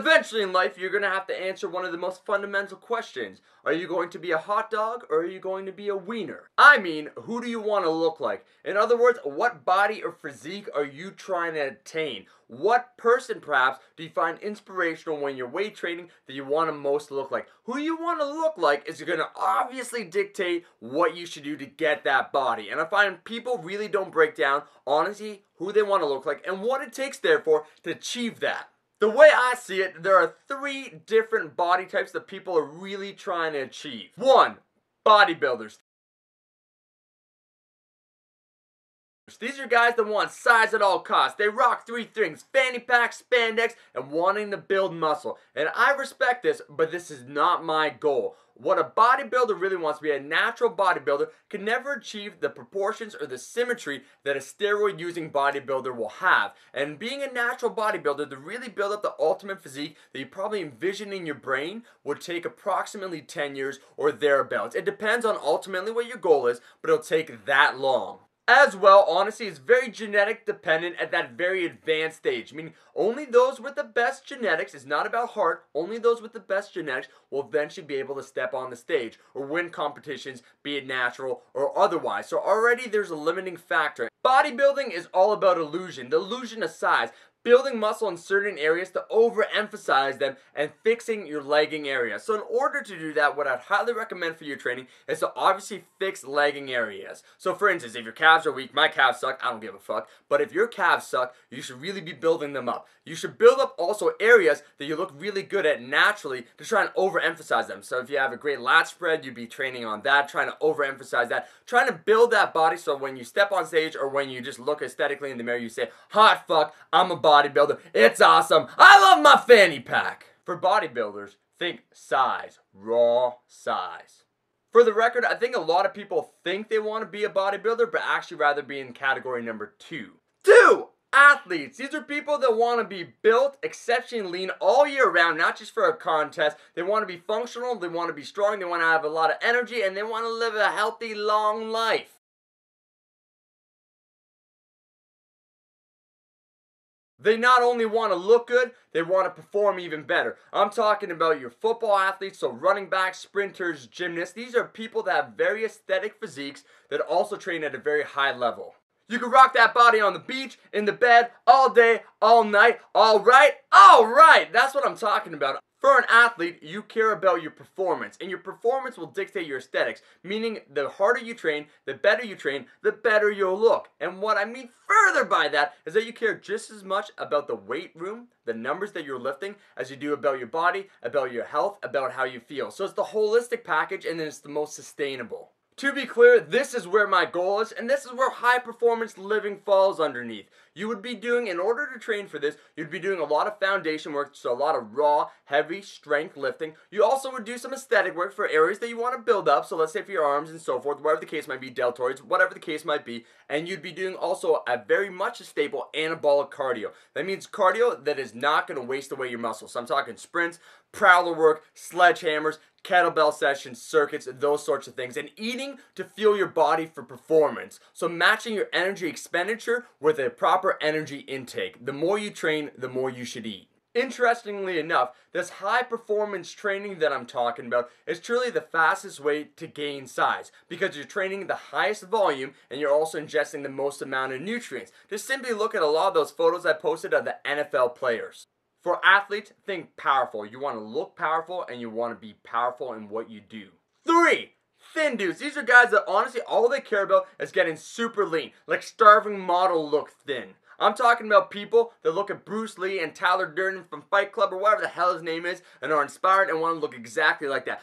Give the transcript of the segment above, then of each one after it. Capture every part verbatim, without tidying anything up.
Eventually in life, you're going to have to answer one of the most fundamental questions. Are you going to be a hot dog or are you going to be a wiener? I mean, who do you want to look like? In other words, what body or physique are you trying to attain? What person, perhaps, do you find inspirational when you're weight training that you want to most look like? Who you want to look like is going to obviously dictate what you should do to get that body. And I find people really don't break down, honestly, who they want to look like and what it takes, therefore, to achieve that. The way I see it, there are three different body types that people are really trying to achieve. One, bodybuilders. These are guys that want size at all costs. They rock three things: fanny pack, spandex, and wanting to build muscle. And I respect this, but this is not my goal. What a bodybuilder really wants to be, a natural bodybuilder, can never achieve the proportions or the symmetry that a steroid-using bodybuilder will have. And being a natural bodybuilder, to really build up the ultimate physique that you probably envision in your brain, would take approximately ten years or thereabouts. It depends on ultimately what your goal is, but it'll take that long. As well, honestly, it's very genetic dependent at that very advanced stage. Meaning, only those with the best genetics, it's not about heart, only those with the best genetics will eventually be able to step on the stage or win competitions, be it natural or otherwise. So already there's a limiting factor. Bodybuilding is all about illusion, the illusion of size. Building muscle in certain areas to overemphasize them and fixing your legging area. So in order to do that, what I'd highly recommend for your training is to obviously fix legging areas. So for instance, if your calves are weak, my calves suck, I don't give a fuck. But if your calves suck, you should really be building them up. You should build up also areas that you look really good at naturally to try and overemphasize them. So if you have a great lat spread, you'd be training on that, trying to overemphasize that, trying to build that body so when you step on stage or when you just look aesthetically in the mirror, you say, hot fuck, I'm a body. Bodybuilder, it's awesome. I love my fanny pack. For bodybuilders, think size, raw size. For the record, I think a lot of people think they want to be a bodybuilder, but actually rather be in category number two. Two, athletes. These are people that want to be built, exceptionally lean all year round, not just for a contest. They want to be functional, they want to be strong, they want to have a lot of energy, and they want to live a healthy, long life. They not only want to look good, they want to perform even better. I'm talking about your football athletes, so running backs, sprinters, gymnasts. These are people that have very aesthetic physiques that also train at a very high level. You can rock that body on the beach, in the bed, all day, all night, all right, all right. That's what I'm talking about. For an athlete, you care about your performance, and your performance will dictate your aesthetics, meaning the harder you train, the better you train, the better you'll look. And what I mean further by that is that you care just as much about the weight room, the numbers that you're lifting, as you do about your body, about your health, about how you feel. So it's the holistic package, and then it's the most sustainable. To be clear, this is where my goal is, and this is where high performance living falls underneath. You would be doing, in order to train for this, you'd be doing a lot of foundation work, so a lot of raw, heavy strength lifting. You also would do some aesthetic work for areas that you want to build up, so let's say for your arms and so forth, whatever the case might be, deltoids, whatever the case might be, and you'd be doing also a very much a staple anabolic cardio. That means cardio that is not going to waste away your muscles. So I'm talking sprints, prowler work, sledgehammers, kettlebell sessions, circuits, those sorts of things, and eating to fuel your body for performance. So matching your energy expenditure with a proper energy intake. The more you train, the more you should eat. Interestingly enough, this high performance training that I'm talking about is truly the fastest way to gain size because you're training the highest volume and you're also ingesting the most amount of nutrients. Just simply look at a lot of those photos I posted of the N F L players. For athletes, think powerful. You want to look powerful and you want to be powerful in what you do. Three, thin dudes. These are guys that honestly all they care about is getting super lean, like starving model look thin. I'm talking about people that look at Bruce Lee and Tyler Durden from Fight Club or whatever the hell his name is and are inspired and want to look exactly like that.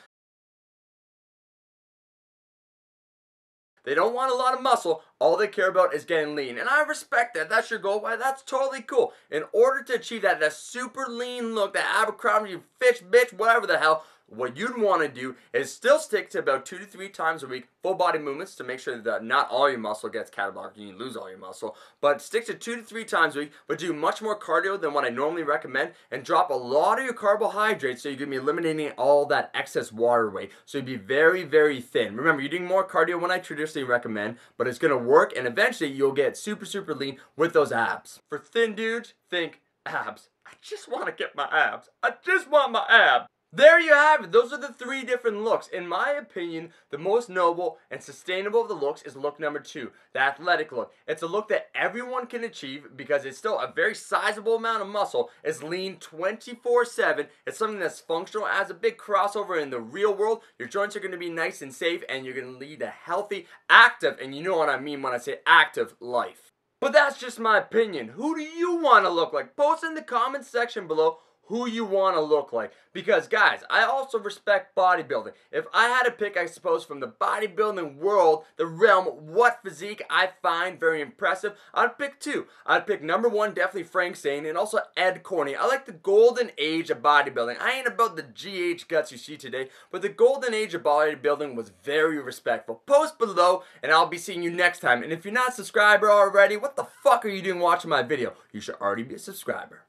They don't want a lot of muscle, all they care about is getting lean. And I respect that, that's your goal, why that's totally cool. In order to achieve that, that super lean look, that Abercrombie, you fish, bitch, whatever the hell, what you'd want to do is still stick to about two to three times a week full body movements to make sure that not all your muscle gets catabolic, you lose all your muscle, but stick to two to three times a week, but do much more cardio than what I normally recommend and drop a lot of your carbohydrates so you're going to be eliminating all that excess water weight. So you'd be very, very thin. Remember, you're doing more cardio than I traditionally recommend, but it's going to work and eventually you'll get super, super lean with those abs. For thin dudes, think abs. I just want to get my abs. I just want my abs. There you have it. Those are the three different looks. In my opinion, the most noble and sustainable of the looks is look number two, the athletic look. It's a look that everyone can achieve because it's still a very sizable amount of muscle. It's lean twenty-four seven. It's something that's functional, has a big crossover in the real world. Your joints are going to be nice and safe, and you're going to lead a healthy, active, and you know what I mean when I say active, life. But that's just my opinion. Who do you want to look like? Post in the comments section below who you want to look like. Because guys, I also respect bodybuilding. If I had to pick, I suppose, from the bodybuilding world, the realm, what physique I find very impressive, I'd pick two. I'd pick number one, definitely Frank Zane, and also Ed Corney. I like the golden age of bodybuilding. I ain't about the G H guts you see today, but the golden age of bodybuilding was very respectful. Post below, and I'll be seeing you next time. And if you're not a subscriber already, what the fuck are you doing watching my video? You should already be a subscriber.